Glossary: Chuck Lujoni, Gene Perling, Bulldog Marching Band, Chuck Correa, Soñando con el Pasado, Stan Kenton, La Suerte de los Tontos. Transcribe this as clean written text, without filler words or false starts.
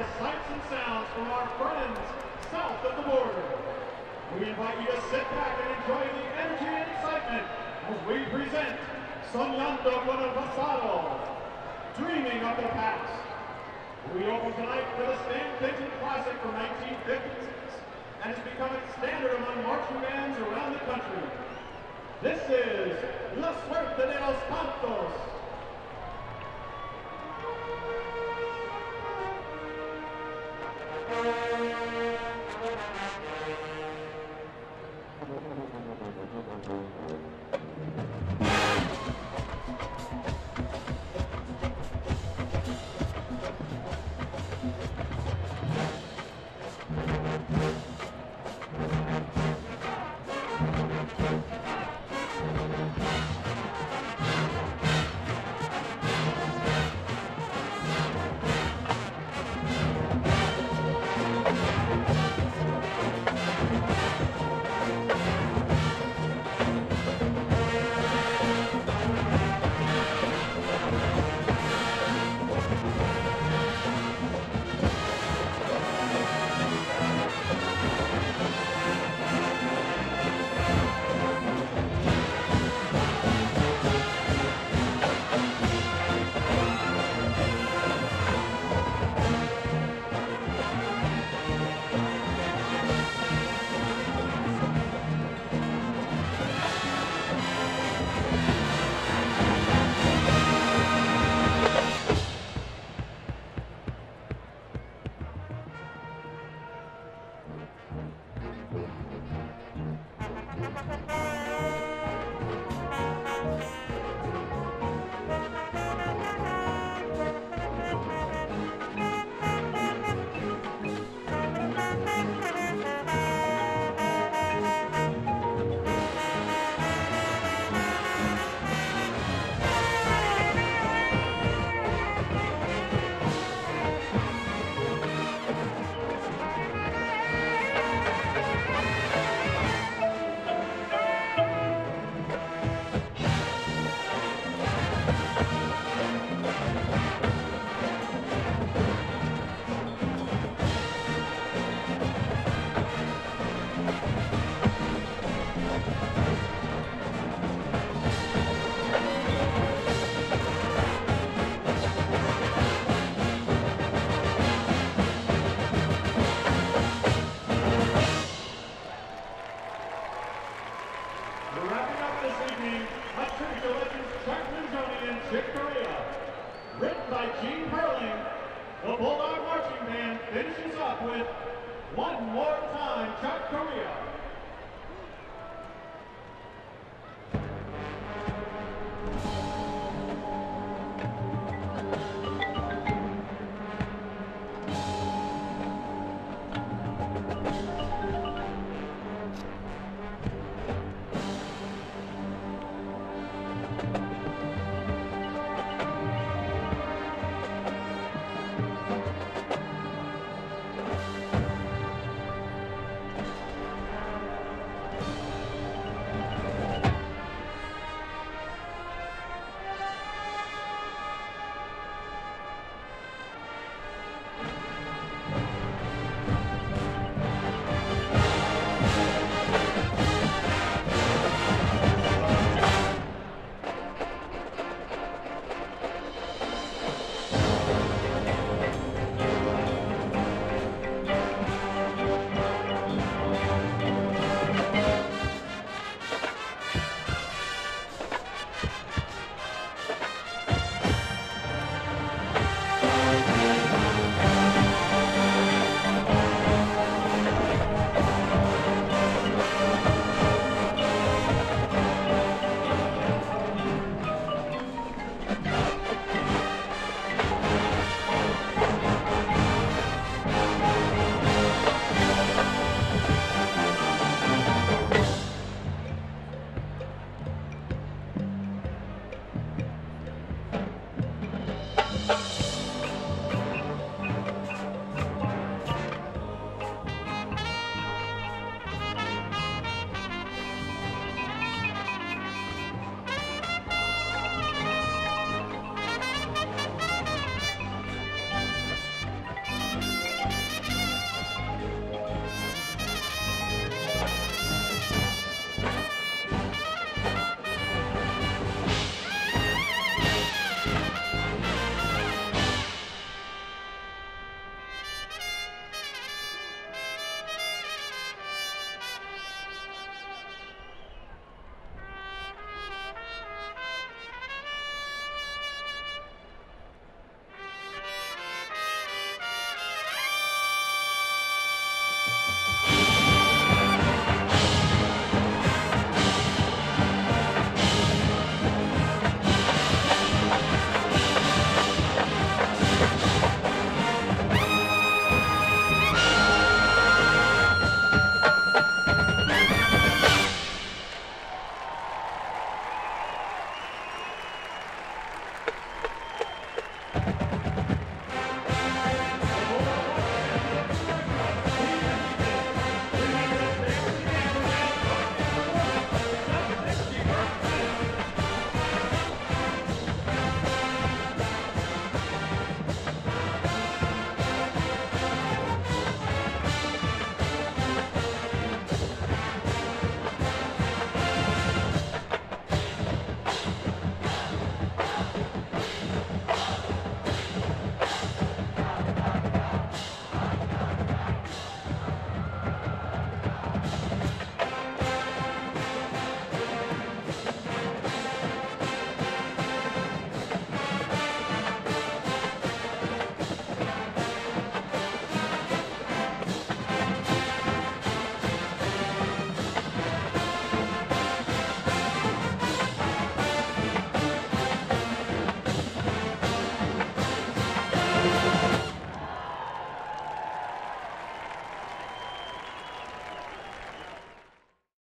as sights and sounds from our friends south of the border. We invite you to sit back and enjoy the energy and excitement as we present Soñando con el Pasado, Dreaming of the Past. We open tonight with a Stan Kenton classic from 1956 and is becoming standard among marching bands around the country. This is La Suerte de los Tontos. Wrapping up this evening, a tribute to legends Chuck Lujoni and Chuck Correa. Written by Gene Perling, the Bulldog Marching Band finishes up with One More Time, Chuck Correa.